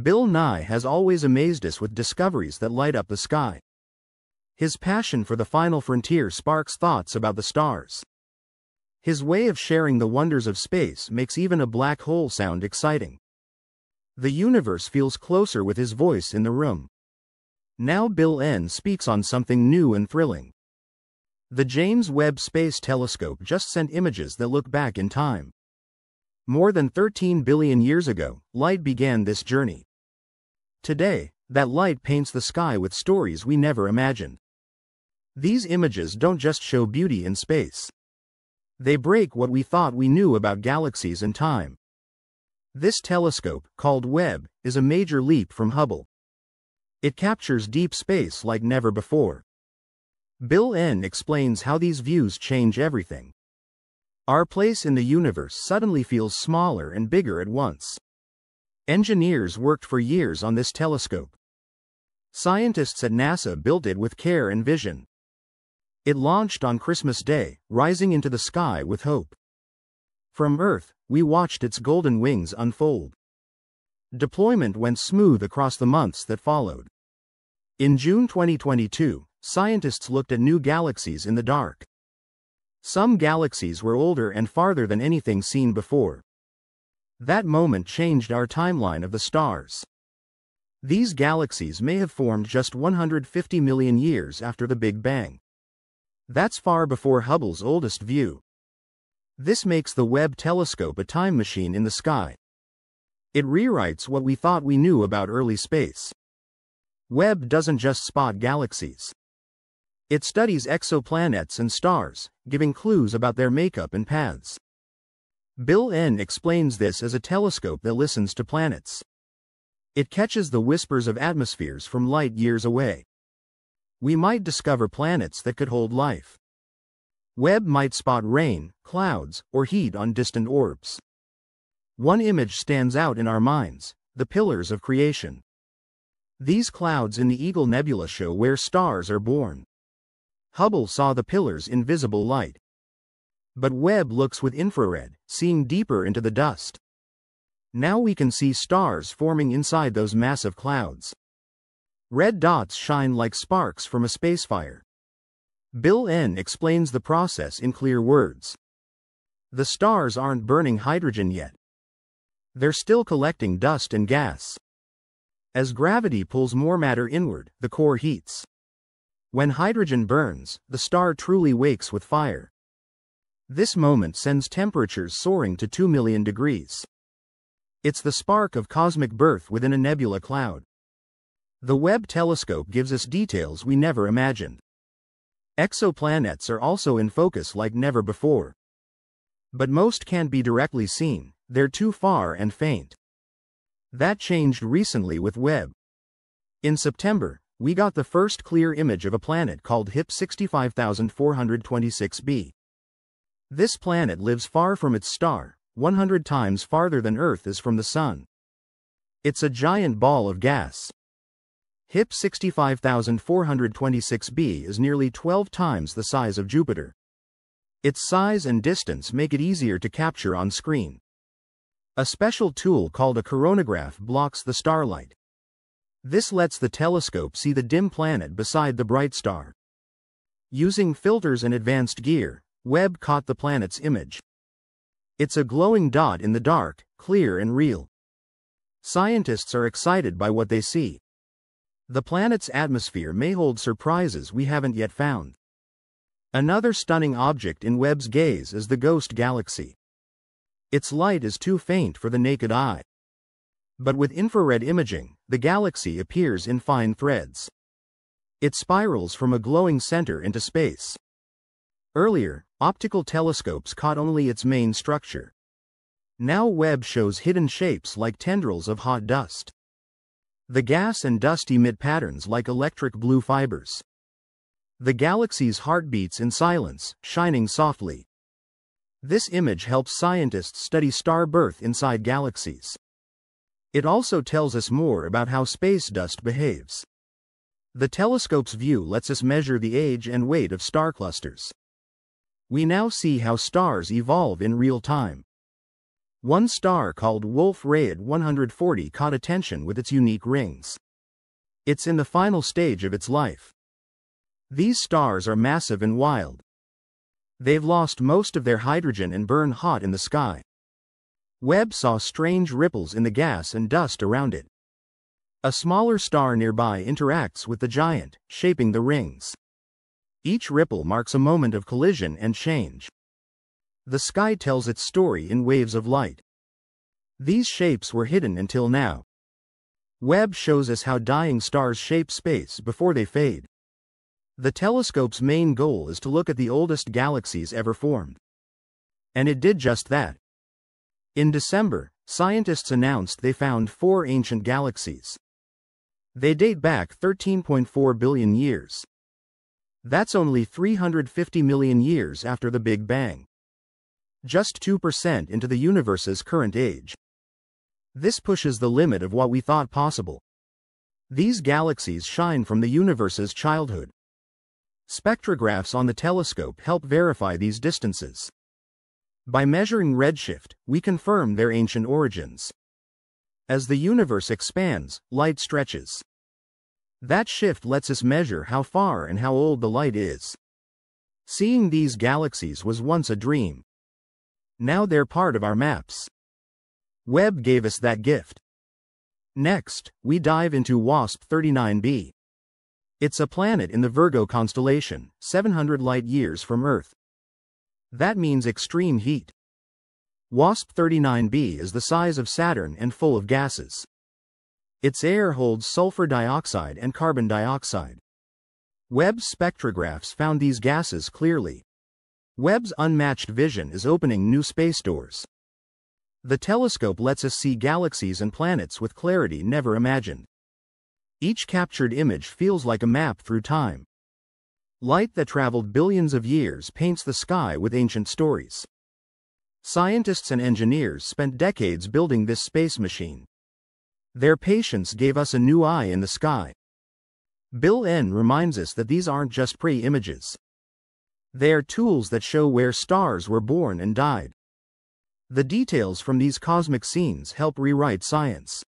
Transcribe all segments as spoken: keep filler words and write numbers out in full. Bill Nye has always amazed us with discoveries that light up the sky. His passion for the final frontier sparks thoughts about the stars. His way of sharing the wonders of space makes even a black hole sound exciting. The universe feels closer with his voice in the room. Now Bill Nye speaks on something new and thrilling. The James Webb Space Telescope just sent images that look back in time. More than thirteen billion years ago, light began this journey. Today, that light paints the sky with stories we never imagined. These images don't just show beauty in space. They break what we thought we knew about galaxies and time. This telescope, called Webb, is a major leap from Hubble. It captures deep space like never before. Bill Nye explains how these views change everything. Our place in the universe suddenly feels smaller and bigger at once. Engineers worked for years on this telescope. Scientists at NASA built it with care and vision. It launched on Christmas Day, rising into the sky with hope. From Earth, we watched its golden wings unfold. Deployment went smooth across the months that followed. In June twenty twenty-two, scientists looked at new galaxies in the dark. Some galaxies were older and farther than anything seen before. That moment changed our timeline of the stars. These galaxies may have formed just one hundred fifty million years after the Big Bang. That's far before Hubble's oldest view. This makes the Webb telescope a time machine in the sky. It rewrites what we thought we knew about early space. Webb doesn't just spot galaxies. It studies exoplanets and stars, giving clues about their makeup and paths. Bill Nye explains this as a telescope that listens to planets. It catches the whispers of atmospheres from light years away. We might discover planets that could hold life. Webb might spot rain, clouds, or heat on distant orbs. One image stands out in our minds: the Pillars of Creation. These clouds in the Eagle Nebula show where stars are born. Hubble saw the pillars in visible light. But Webb looks with infrared, seeing deeper into the dust. Now we can see stars forming inside those massive clouds. Red dots shine like sparks from a spacefire. Bill Nye explains the process in clear words. The stars aren't burning hydrogen yet. They're still collecting dust and gas. As gravity pulls more matter inward, the core heats. When hydrogen burns, the star truly wakes with fire. This moment sends temperatures soaring to two million degrees. It's the spark of cosmic birth within a nebula cloud. The Webb telescope gives us details we never imagined. Exoplanets are also in focus like never before. But most can't be directly seen, they're too far and faint. That changed recently with Webb. In September, we got the first clear image of a planet called HIP six five four two six b. This planet lives far from its star, one hundred times farther than Earth is from the Sun. It's a giant ball of gas. HIP six five four two six b is nearly twelve times the size of Jupiter. Its size and distance make it easier to capture on screen. A special tool called a coronagraph blocks the starlight. This lets the telescope see the dim planet beside the bright star. Using filters and advanced gear, Webb caught the planet's image. It's a glowing dot in the dark, clear and real. Scientists are excited by what they see. The planet's atmosphere may hold surprises we haven't yet found. Another stunning object in Webb's gaze is the Ghost Galaxy. Its light is too faint for the naked eye. But with infrared imaging, the galaxy appears in fine threads. It spirals from a glowing center into space. Earlier, optical telescopes caught only its main structure. Now Webb shows hidden shapes like tendrils of hot dust. The gas and dust emit patterns like electric blue fibers. The galaxy's heart beats in silence, shining softly. This image helps scientists study star birth inside galaxies. It also tells us more about how space dust behaves. The telescope's view lets us measure the age and weight of star clusters. We now see how stars evolve in real time. One star called Wolf-Rayet one forty caught attention with its unique rings. It's in the final stage of its life. These stars are massive and wild. They've lost most of their hydrogen and burn hot in the sky. Webb saw strange ripples in the gas and dust around it. A smaller star nearby interacts with the giant, shaping the rings. Each ripple marks a moment of collision and change. The sky tells its story in waves of light. These shapes were hidden until now. Webb shows us how dying stars shape space before they fade. The telescope's main goal is to look at the oldest galaxies ever formed. And it did just that. In December, scientists announced they found four ancient galaxies. They date back thirteen point four billion years. That's only three hundred fifty million years after the Big Bang. Just two percent into the universe's current age. This pushes the limit of what we thought possible. These galaxies shine from the universe's childhood. Spectrographs on the telescope help verify these distances. By measuring redshift, we confirm their ancient origins. As the universe expands, light stretches. That shift lets us measure how far and how old the light is. Seeing these galaxies was once a dream. Now they're part of our maps. Webb gave us that gift. Next, we dive into WASP thirty-nine b. It's a planet in the Virgo constellation, seven hundred light-years from Earth. That means extreme heat. WASP thirty-nine b is the size of Saturn and full of gases. Its air holds sulfur dioxide and carbon dioxide. Webb's spectrographs found these gases clearly. Webb's unmatched vision is opening new space doors. The telescope lets us see galaxies and planets with clarity never imagined. Each captured image feels like a map through time. Light that traveled billions of years paints the sky with ancient stories. Scientists and engineers spent decades building this space machine. Their patience gave us a new eye in the sky. Bill Nye reminds us that these aren't just pretty images. They are tools that show where stars were born and died. The details from these cosmic scenes help rewrite science.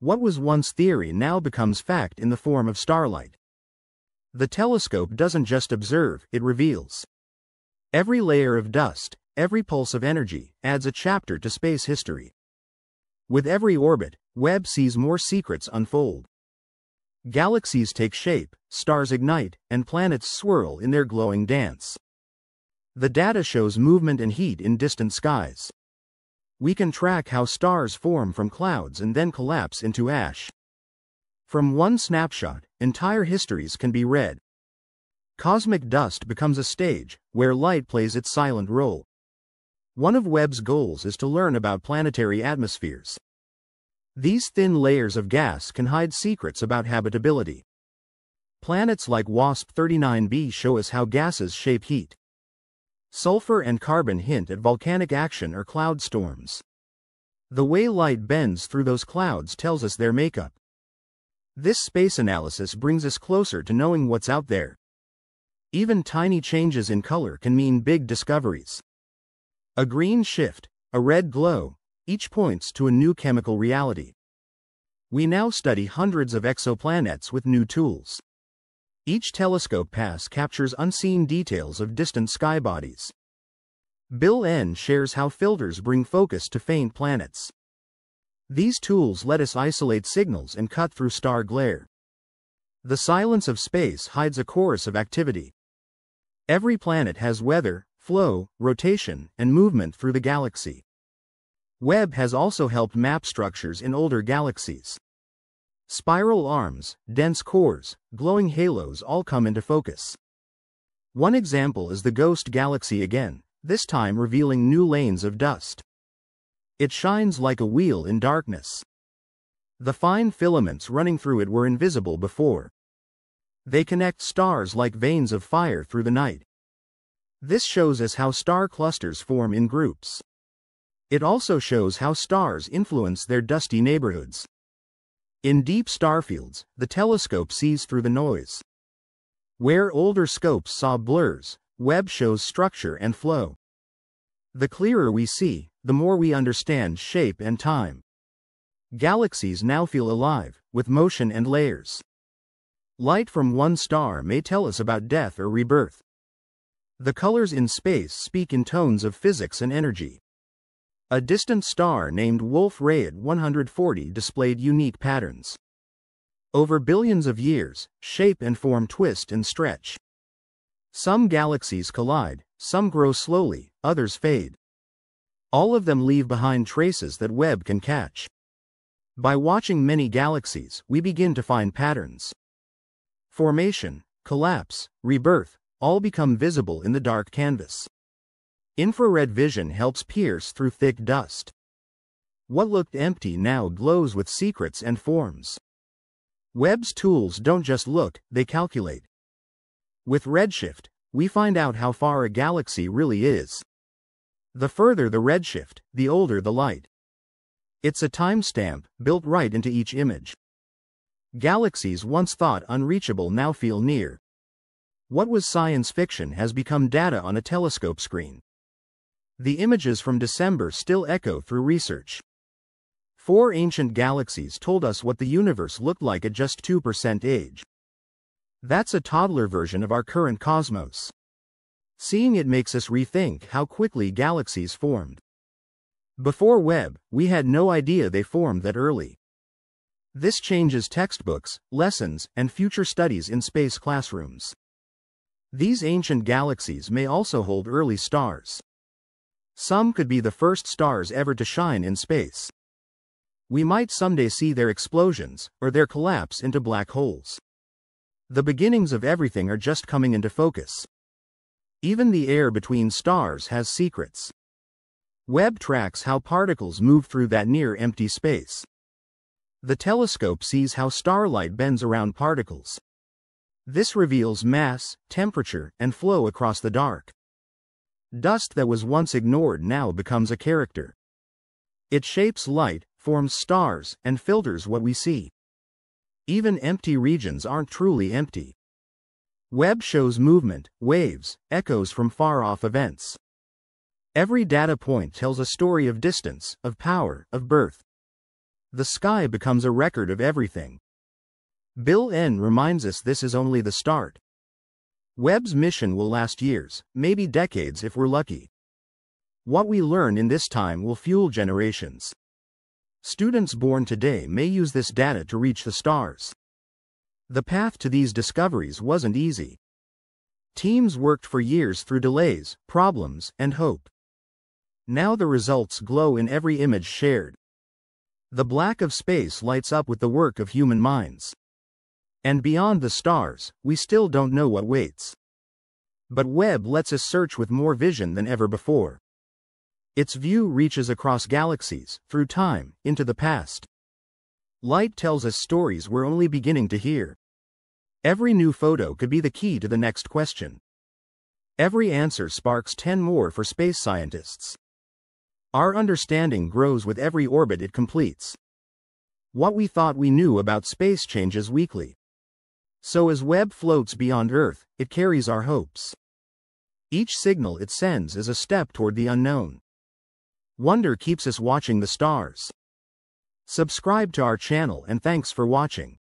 What was once theory now becomes fact in the form of starlight. The telescope doesn't just observe, it reveals. Every layer of dust, every pulse of energy, adds a chapter to space history. With every orbit, Webb sees more secrets unfold. Galaxies take shape, stars ignite, and planets swirl in their glowing dance. The data shows movement and heat in distant skies. We can track how stars form from clouds and then collapse into ash. From one snapshot, entire histories can be read. Cosmic dust becomes a stage where light plays its silent role. One of Webb's goals is to learn about planetary atmospheres. These thin layers of gas can hide secrets about habitability. Planets like WASP thirty-nine b show us how gases shape heat. Sulfur and carbon hint at volcanic action or cloud storms. The way light bends through those clouds tells us their makeup. This space analysis brings us closer to knowing what's out there. Even tiny changes in color can mean big discoveries. A green shift, a red glow, each points to a new chemical reality. We now study hundreds of exoplanets with new tools. Each telescope pass captures unseen details of distant sky bodies. Bill Nye shares how filters bring focus to faint planets. These tools let us isolate signals and cut through star glare. The silence of space hides a chorus of activity. Every planet has weather, flow, rotation, and movement through the galaxy. Webb has also helped map structures in older galaxies. Spiral arms, dense cores, glowing halos all come into focus. One example is the Ghost Galaxy again, this time revealing new lanes of dust. It shines like a wheel in darkness. The fine filaments running through it were invisible before. They connect stars like veins of fire through the night. This shows us how star clusters form in groups. It also shows how stars influence their dusty neighborhoods. In deep starfields, the telescope sees through the noise. Where older scopes saw blurs, Webb shows structure and flow. The clearer we see, the more we understand shape and time. Galaxies now feel alive, with motion and layers. Light from one star may tell us about death or rebirth. The colors in space speak in tones of physics and energy. A distant star named Wolf-Rayet one forty displayed unique patterns. Over billions of years, shape and form twist and stretch. Some galaxies collide, some grow slowly, others fade. All of them leave behind traces that Webb can catch. By watching many galaxies, we begin to find patterns. Formation, collapse, rebirth, all become visible in the dark canvas. Infrared vision helps pierce through thick dust. What looked empty now glows with secrets and forms. Webb's tools don't just look, they calculate. With redshift, we find out how far a galaxy really is. The further the redshift, the older the light. It's a timestamp, built right into each image. Galaxies once thought unreachable now feel near. What was science fiction has become data on a telescope screen. The images from December still echo through research. Four ancient galaxies told us what the universe looked like at just two percent age. That's a toddler version of our current cosmos. Seeing it makes us rethink how quickly galaxies formed. Before Webb, we had no idea they formed that early. This changes textbooks, lessons, and future studies in space classrooms. These ancient galaxies may also hold early stars. Some could be the first stars ever to shine in space. We might someday see their explosions, or their collapse into black holes. The beginnings of everything are just coming into focus. Even the air between stars has secrets. Webb tracks how particles move through that near-empty space. The telescope sees how starlight bends around particles. This reveals mass, temperature, and flow across the dark. Dust that was once ignored now becomes a character. It shapes light, forms stars, and filters what we see. Even empty regions aren't truly empty. Webb shows movement, waves, echoes from far-off events. Every data point tells a story of distance, of power, of birth. The sky becomes a record of everything. Bill Nye reminds us this is only the start. Webb's mission will last years, maybe decades if we're lucky. What we learn in this time will fuel generations. Students born today may use this data to reach the stars. The path to these discoveries wasn't easy. Teams worked for years through delays, problems, and hope. Now the results glow in every image shared. The black of space lights up with the work of human minds. And beyond the stars, we still don't know what waits. But Webb lets us search with more vision than ever before. Its view reaches across galaxies, through time, into the past. Light tells us stories we're only beginning to hear. Every new photo could be the key to the next question. Every answer sparks ten more for space scientists. Our understanding grows with every orbit it completes. What we thought we knew about space changes weekly. So as Webb floats beyond Earth, it carries our hopes. Each signal it sends is a step toward the unknown. Wonder keeps us watching the stars. Subscribe to our channel and thanks for watching.